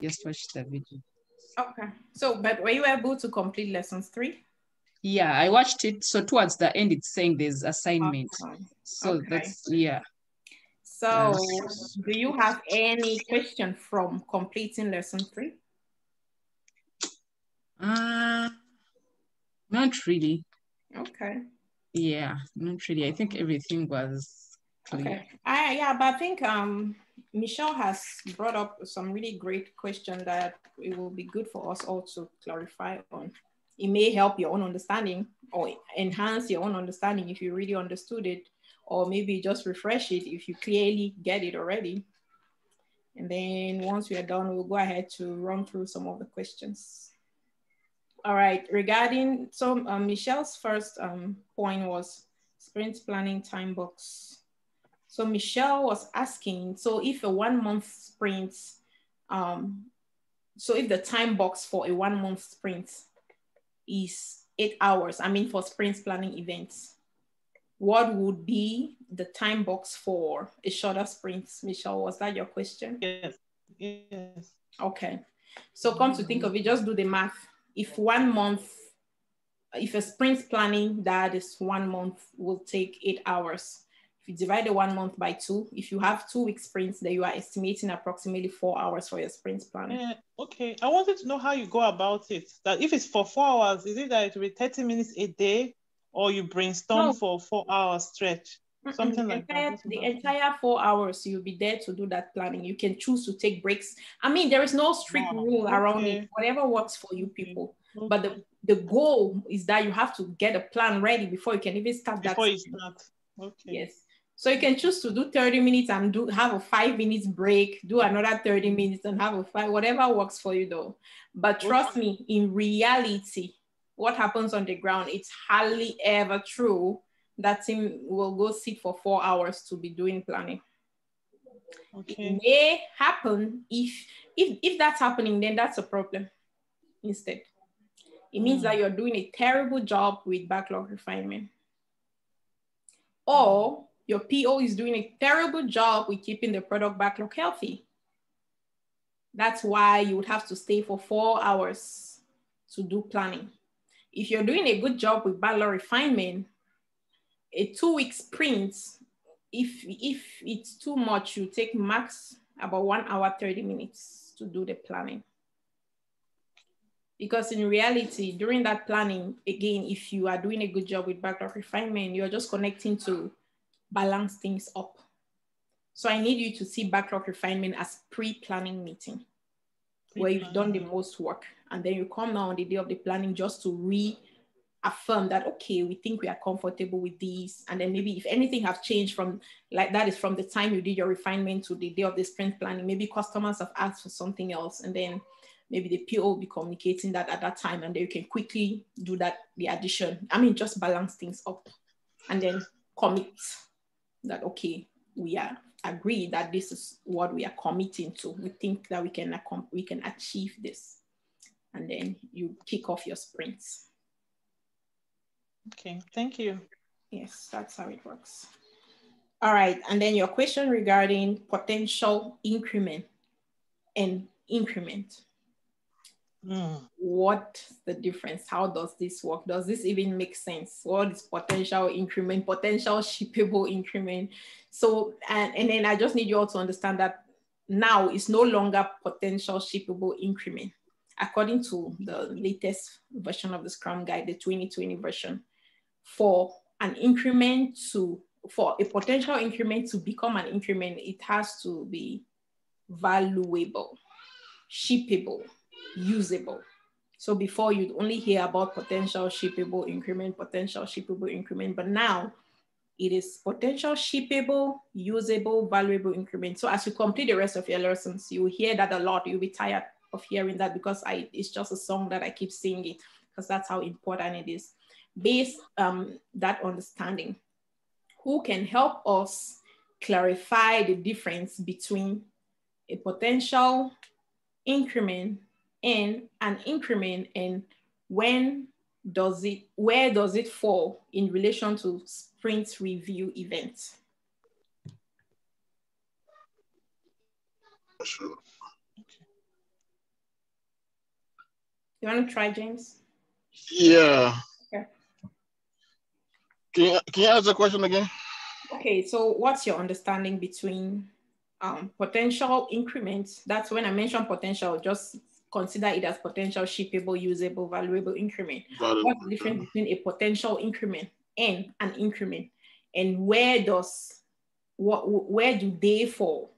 Just watched the video. Okay. So, but were you able to complete lesson 3? Yeah, I watched it. So towards the end, it's saying there's assignment. Okay. So okay. That's, yeah. So do you have any question from completing lesson 3? Not really. Okay. Yeah, not really. I think everything was clear. Okay. Yeah, but I think Michelle has brought up some really great questions that it will be good for us all to clarify on. It may help your own understanding or enhance your own understanding if you really understood it, or maybe just refresh it if you clearly get it already. And then once we are done, we'll go ahead to run through some of the questions. All right, regarding, so Michelle's first point was sprint planning time box. So Michelle was asking, so if a 1 month sprint, so if the time box for a 1 month sprint is 8 hours, I mean for sprint planning events, what would be the time box for a shorter sprint? Michelle, was that your question? Yes, yes. Okay, so come to think of it, just do the math. If 1 month, if a sprint planning that is 1 month will take 8 hours, if you divide the 1 month by 2, if you have 2 week sprints, then you are estimating approximately 4 hours for your sprint planning. Okay, I wanted to know how you go about it. That if it's for 4 hours, is it that it will be 30 minutes a day, or you brainstorm for 4 hour stretch? Something like that. The entire 4 hours, you'll be there to do that planning. You can choose to take breaks. I mean, there is no strict rule around it. Whatever works for you people. Okay. But the goal is that you have to get a plan ready before you can even start that. Before you start. Okay. Yes. So you can choose to do 30 minutes and do have a 5 minutes break, do another 30 minutes and have a 5, whatever works for you though. But trust me, in reality, what happens on the ground, it's hardly ever true that team will go sit for 4 hours to be doing planning. Okay. It may happen. If that's happening, then that's a problem instead. It means that you're doing a terrible job with backlog refinement. Or your PO is doing a terrible job with keeping the product backlog healthy. That's why you would have to stay for 4 hours to do planning. If you're doing a good job with backlog refinement, a 2 week sprint, if it's too much, you take max about 1 hour, 30 minutes to do the planning. Because in reality, during that planning, again, if you are doing a good job with backlog refinement, you're just connecting to balance things up. So I need you to see backlog refinement as pre-planning meeting, where you've done the most work. And then you come now on the day of the planning just to reaffirm that, okay, we think we are comfortable with these, and then maybe if anything have changed from, like that is from the time you did your refinement to the day of the sprint planning, maybe customers have asked for something else, and then maybe the PO will be communicating that at that time, and then you can quickly do that, the addition. I mean, just balance things up, and then commit that, okay, we are agreed that this is what we are committing to. We think that we can achieve this, and then you kick off your sprints. Okay, thank you. Yes, that's how it works. All right, and then your question regarding potential increment and increment. What's the difference? How does this work? Does this even make sense? What is potential increment, potential shippable increment? So, and then I just need you all to understand that now it's no longer potential shippable increment. According to the latest version of the Scrum Guide, the 2020 version, for a potential increment to become an increment, it has to be valuable, shippable, usable. So before you'd only hear about potential shippable increment, but now it is potential shippable, usable, valuable increment. So as you complete the rest of your lessons, you will hear that a lot. You'll be tired of hearing that because it's just a song that I keep singing because that's how important it is. Based that understanding, who can help us clarify the difference between a potential increment and an increment, and where does it fall in relation to sprint review events? Sure. You want to try, James? Yeah. Okay. Can you ask the question again? Okay, so what's your understanding between potential increments? That's when I mentioned potential, just consider it as potential, shippable, usable, valuable increment. What's the difference between a potential increment and an increment? And where do they fall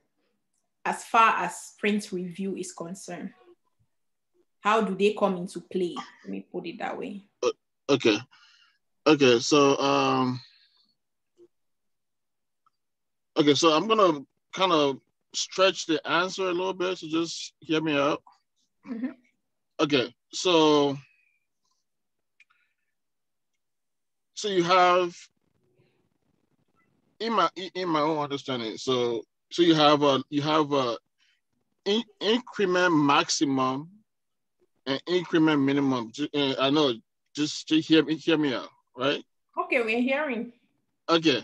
as far as sprint review is concerned? How do they come into play? Let me put it that way. Okay. Okay, so I'm gonna kind of stretch the answer a little bit, so just hear me out. Mm-hmm. Okay, so you have, in my own understanding, so you have a increment maximum and increment minimum. I know, just hear me out, right? Okay, we're hearing. Okay.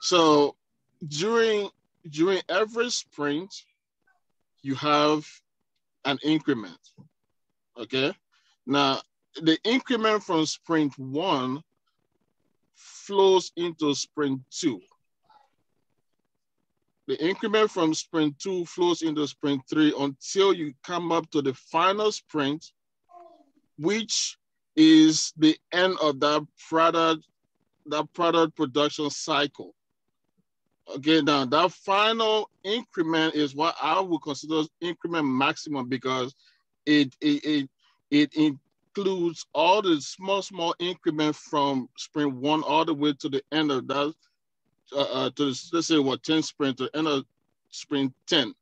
So during every sprint, you have an increment. Okay. Now the increment from sprint 1 flows into sprint 2. The increment from sprint 2 flows into sprint 3 until you come up to the final sprint, which is the end of that product production cycle. Okay, now that final increment is what I would consider increment maximum, because it includes all the small increments from sprint 1 all the way to the end of that, to let's say what 10 sprint, to end of sprint 10.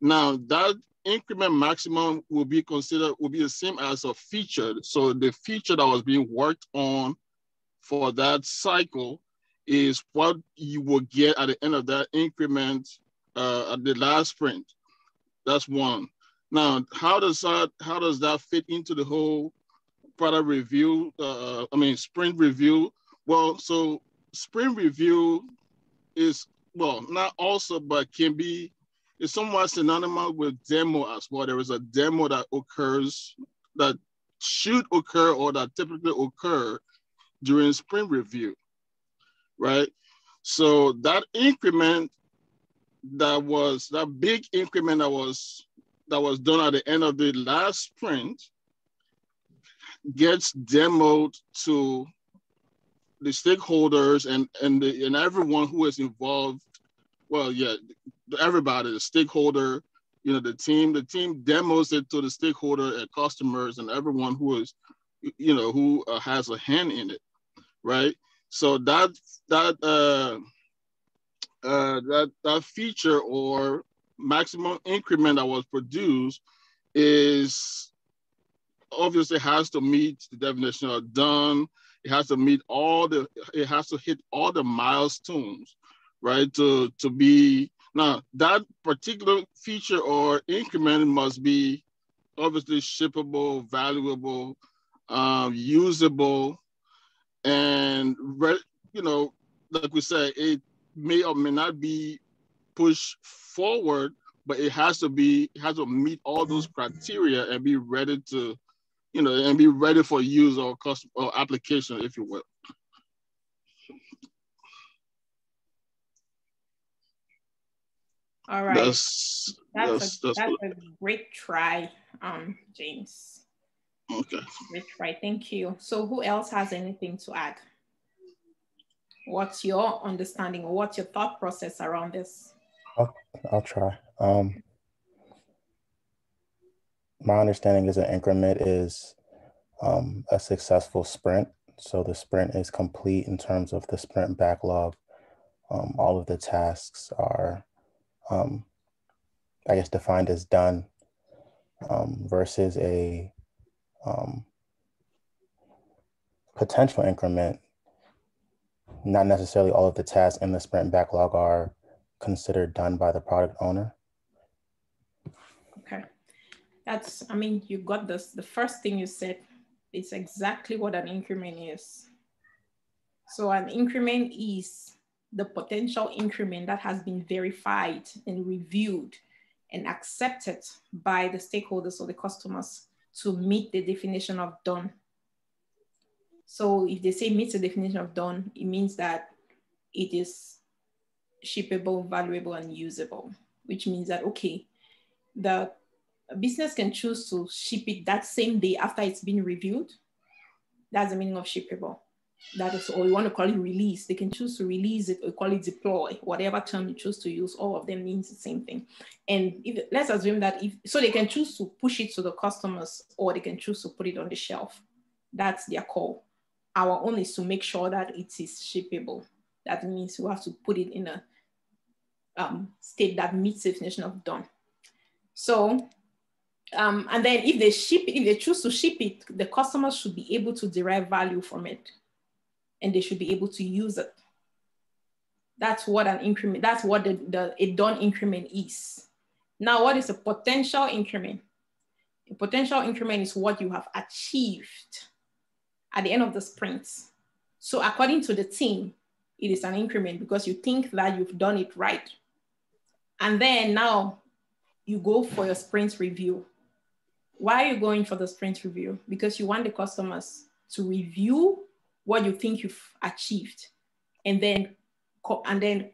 Now that increment maximum will be the same as a feature. So the feature that was being worked on for that cycle is what you will get at the end of that increment, at the last sprint. That's 1. Now, how does that fit into the whole product review? Sprint review. Well, so sprint review is, well, not also, but it's somewhat synonymous with demo as well. There is a demo that should occur or that typically occur during sprint review. Right, so that increment that big increment that was done at the end of the last sprint gets demoed to the stakeholders and everyone who is involved. Well, yeah, everybody, the stakeholder, you know, the team demos it to the stakeholder and customers and everyone who is, you know, who has a hand in it, right? So that feature or maximum increment that was produced is obviously has to meet the definition of done. It has to meet it has to hit all the milestones, right? To be, now that particular feature or increment must be obviously shippable, valuable, usable. And, you know, like we said, it may or may not be pushed forward, but it has to meet all those criteria and be ready to, you know, and be ready for use or custom or application, if you will. All right. That's a great try, James. Okay. Right, thank you. So who else has anything to add? What's your understanding or what's your thought process around this? I'll try. My understanding is an increment is a successful sprint. So the sprint is complete in terms of the sprint backlog. All of the tasks are, I guess, defined as done, versus a potential increment. Not necessarily all of the tasks in the sprint backlog are considered done by the product owner. Okay, you got this. The first thing you said is exactly what an increment is. So an increment is the potential increment that has been verified and reviewed and accepted by the stakeholders or the customers to meet the definition of done. So if they say meets the definition of done, it means that it is shippable, valuable, and usable, which means that, okay, the business can choose to ship it that same day after it's been reviewed. That's the meaning of shippable. That is, or you want to call it release. They can choose to release it or call it deploy, whatever term you choose to use, all of them means the same thing. And if, let's assume that if, so they can choose to push it to the customers or they can choose to put it on the shelf. That's their call. Our own is to make sure that it is shippable. That means we have to put it in a state that meets the definition of done. So, and then if they ship, if they choose to ship it, the customers should be able to derive value from it. And they should be able to use it. That's what an increment, that's what a done increment is. Now, what is a potential increment? A potential increment is what you have achieved at the end of the sprint. So according to the team, it is an increment because you think that you've done it right. And then now you go for your sprint review. Why are you going for the sprint review? Because you want the customers to review what you think you've achieved, and then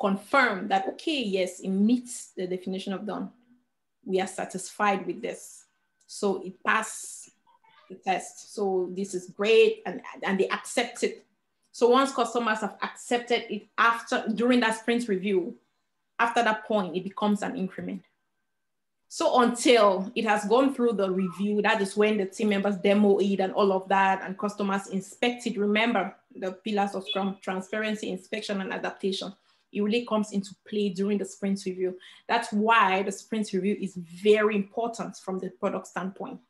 confirm that, okay, yes, it meets the definition of done. We are satisfied with this. So it passed the test. So this is great, and they accept it. So once customers have accepted it after, during that sprint review, after that point, it becomes an increment. So until it has gone through the review, that is when the team members demo it and all of that, and customers inspect it. Remember the pillars of Scrum: transparency, inspection, and adaptation. It really comes into play during the sprint review. That's why the sprint review is very important from the product standpoint,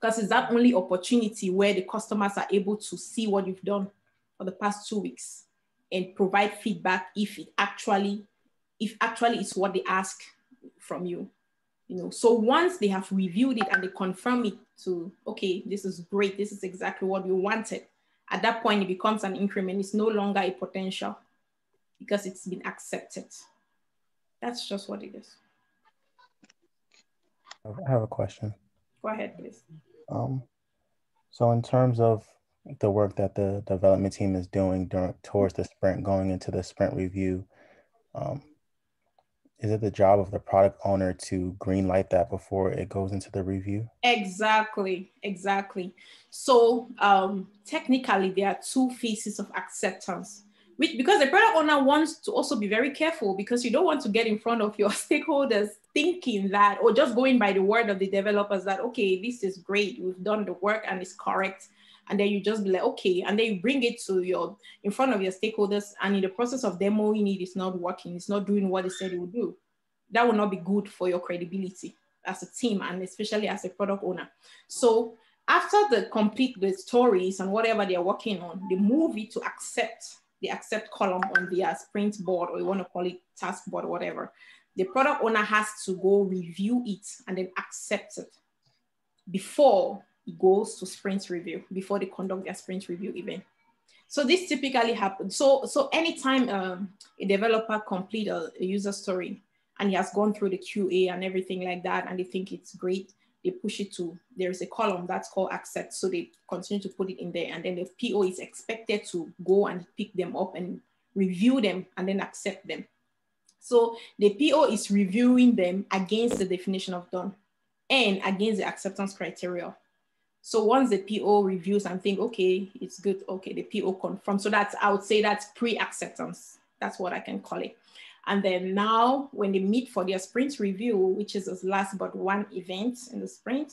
because it's that only opportunity where the customers are able to see what you've done for the past 2 weeks and provide feedback if it actually, it's what they ask from you, you know. So once they have reviewed it and they confirm it to, okay, this is great, this is exactly what you wanted, at that point it becomes an increment. It's no longer a potential because it's been accepted. That's just what it is. I have a question. Go ahead, please. So in terms of the work that the development team is doing towards the sprint, going into the sprint review, is it the job of the product owner to green light that before it goes into the review? Exactly, exactly. So technically there are two phases of acceptance, which, because the product owner wants to also be very careful, because you don't want to get in front of your stakeholders thinking that, or just going by the word of the developers that, okay, this is great, we've done the work and it's correct. And then you just be like, okay, and then you bring it to your, in front of your stakeholders, and in the process of demoing it, it's not working, it's not doing what it said it would do. That will not be good for your credibility as a team, and especially as a product owner. So after they complete the stories and whatever they are working on, they move it to accept, the accept column on their sprint board, or you want to call it task board, whatever. The product owner has to go review it and then accept it before it goes to sprint review, before they conduct their sprint review event. So this typically happens. So anytime a developer completes a user story and he has gone through the QA and everything like that, and they think it's great, they push it to, there is a column that's called accept. So they continue to put it in there, and then the PO is expected to go and pick them up and review them and then accept them. So the PO is reviewing them against the definition of done and against the acceptance criteria. So once the PO reviews and think, okay, it's good, okay, the PO confirms. So that's, I would say that's pre-acceptance. That's what I can call it. And then now when they meet for their sprint review, which is the last but one event in the sprint,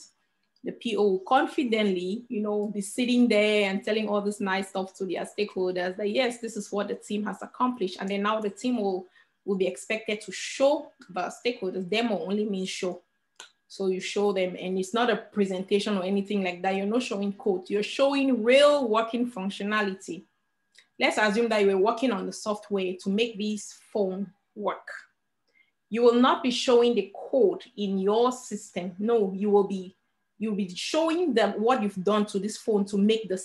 the PO will confidently, you know, be sitting there and telling all this nice stuff to their stakeholders that, yes, this is what the team has accomplished. And then now the team will be expected to show the stakeholders. Demo only means show. So you show them, and it's not a presentation or anything like that. You're not showing code. You're showing real working functionality. Let's assume that you were working on the software to make this phone work. You will not be showing the code in your system. No, you'll be showing them what you've done to this phone to make the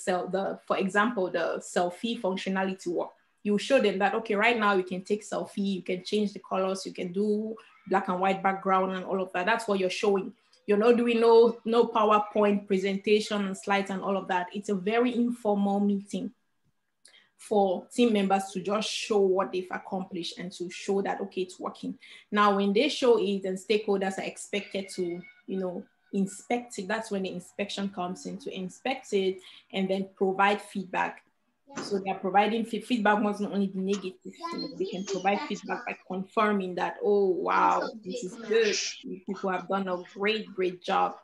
for example, the selfie functionality work. You show them that, okay, right now you can take selfie, you can change the colors, you can do black and white background and all of that. That's what you're showing. You're not doing no PowerPoint presentation and slides and all of that. It's a very informal meeting for team members to just show what they've accomplished and to show that, okay, it's working. Now, when they show it and stakeholders are expected to, you know, inspect it, that's when the inspection comes in, to inspect it and then provide feedback. So they're providing feedback, must not only be negative, they can provide feedback by confirming that, oh, wow, this is good. People have done a great, great job.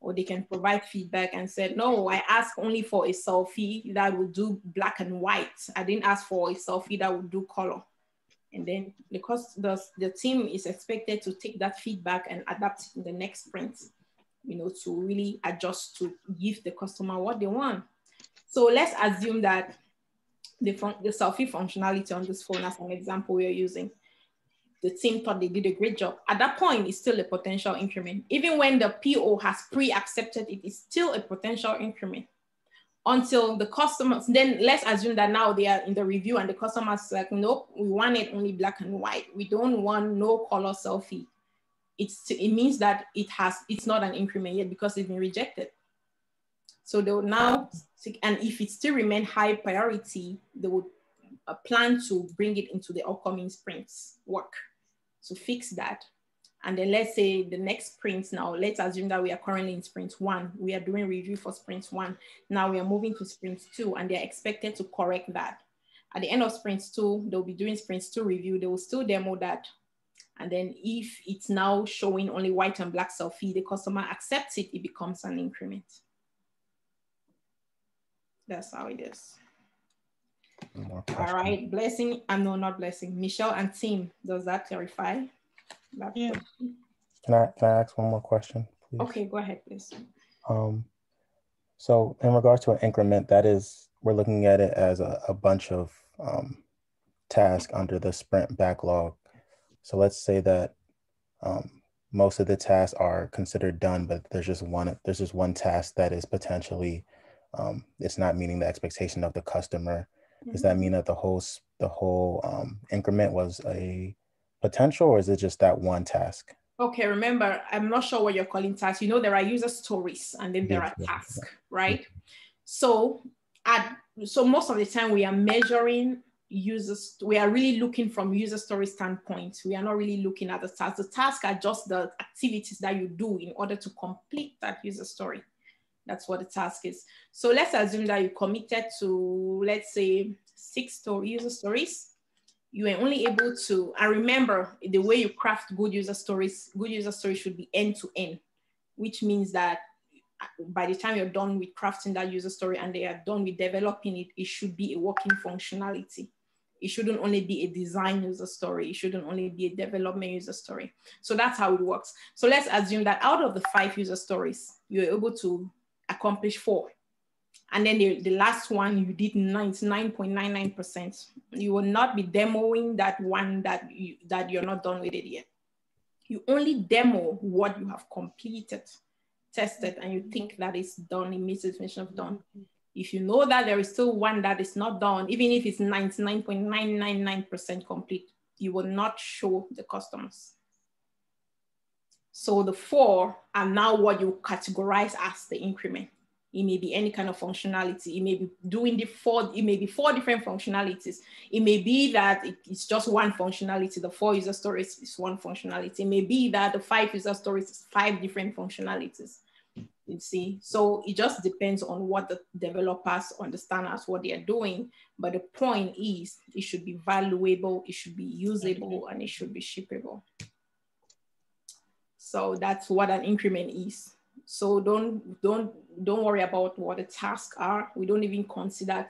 Or they can provide feedback and said, no, I asked only for a selfie that would do black and white. I didn't ask for a selfie that would do color. And then because the team is expected to take that feedback and adapt it in the next sprint, you know, to really adjust to give the customer what they want. So let's assume that the selfie functionality on this phone, as an example we are using, the team thought they did a great job. At that point, it's still a potential increment. Even when the PO has pre-accepted it, it's still a potential increment. Until the customers, then let's assume that now they are in the review and the customer's like, nope, we want it only black and white. We don't want no color selfie. It means that it's not an increment yet because it's been rejected. So they will now, and if it still remains high priority, they would plan to bring it into the upcoming sprints work to fix that. And then let's say the next sprint now, let's assume that we are currently in sprint one. We are doing review for sprint one. Now we are moving to sprint two and they're expected to correct that. At the end of sprint two, they'll be doing sprint two review. They will still demo that. And then if it's now showing only white and black selfie, the customer accepts it, it becomes an increment. That's how it is. All right, blessing, no, not blessing, Michelle and team, does that clarify? That yeah. Can I ask one more question, please? Okay, go ahead, please. So in regards to an increment, that is, we're looking at it as a bunch of tasks under the sprint backlog. So let's say that most of the tasks are considered done, but there's just one task that is potentially it's not meeting the expectation of the customer. Does that mean that the whole increment was a potential, or is it just that one task? Okay, remember, I'm not sure what you're calling tasks. You know, there are user stories and then there are tasks, right? Yeah. So most of the time we are measuring users. We are really looking from user story standpoint. We are not really looking at the tasks. The tasks are just the activities that you do in order to complete that user story. That's what the task is. So let's assume that you committed to, let's say, 6 user stories. You are only able to, and remember, the way you craft good user stories should be end to end, which means that by the time you're done with crafting that user story and they are done with developing it, it should be a working functionality. It shouldn't only be a design user story. It shouldn't only be a development user story. So that's how it works. So let's assume that out of the 5 user stories, you're able to accomplish 4, and then the last one you did 99.99%. You will not be demoing that one that you're not done with it yet. You only demo what you have completed, tested, and you think that it's done. It meets the definition of done. If you know that there is still one that is not done, even if it's 99.999% complete, you will not show the customers. So the 4 are now what you categorize as the increment. It may be any kind of functionality. It may be doing it may be 4 different functionalities. It may be that it's just one functionality. The 4 user stories is one functionality. It may be that the 5 user stories is 5 different functionalities. You see, so it just depends on what the developers understand as what they are doing. But the point is, it should be valuable, it should be usable, and it should be shippable. So that's what an increment is. So don't worry about what the tasks are. We don't even consider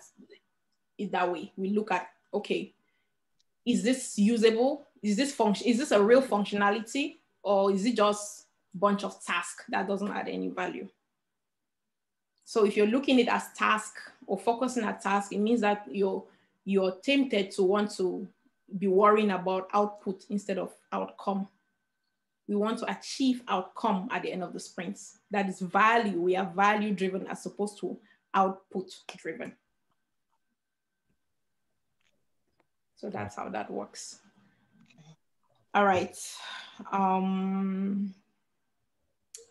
it that way. We look at, okay, is this usable? Is this a real functionality, or is it just a bunch of tasks that doesn't add any value? So if you're looking at it as task or focusing on task, it means that you're tempted to want to be worrying about output instead of outcome. We want to achieve outcome at the end of the sprints. That is value. We are value driven as opposed to output driven. So that's how that works. All right.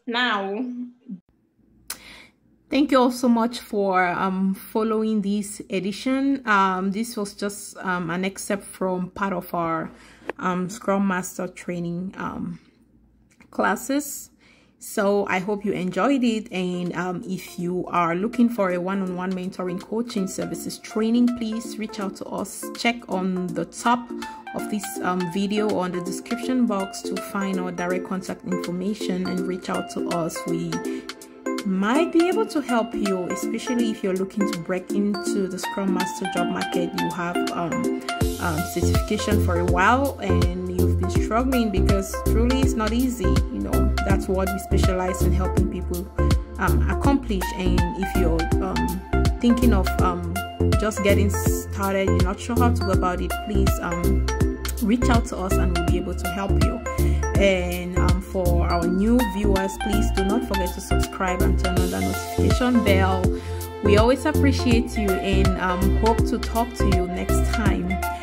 now. Thank you all so much for following this edition. This was just an excerpt from part of our Scrum Master training classes. So I hope you enjoyed it. And if you are looking for a one-on-one mentoring coaching services training, please reach out to us. Check on the top of this video or on the description box to find our direct contact information and reach out to us. We might be able to help you, especially if you're looking to break into the Scrum Master job market. You have certification for a while and you've been struggling, because truly it's not easy. You know, that's what we specialize in, helping people accomplish. And if you're thinking of just getting started, you're not sure how to go about it, please reach out to us and we'll be able to help you. And for our new viewers, please do not forget to subscribe and turn on the notification bell. We always appreciate you, and hope to talk to you next time.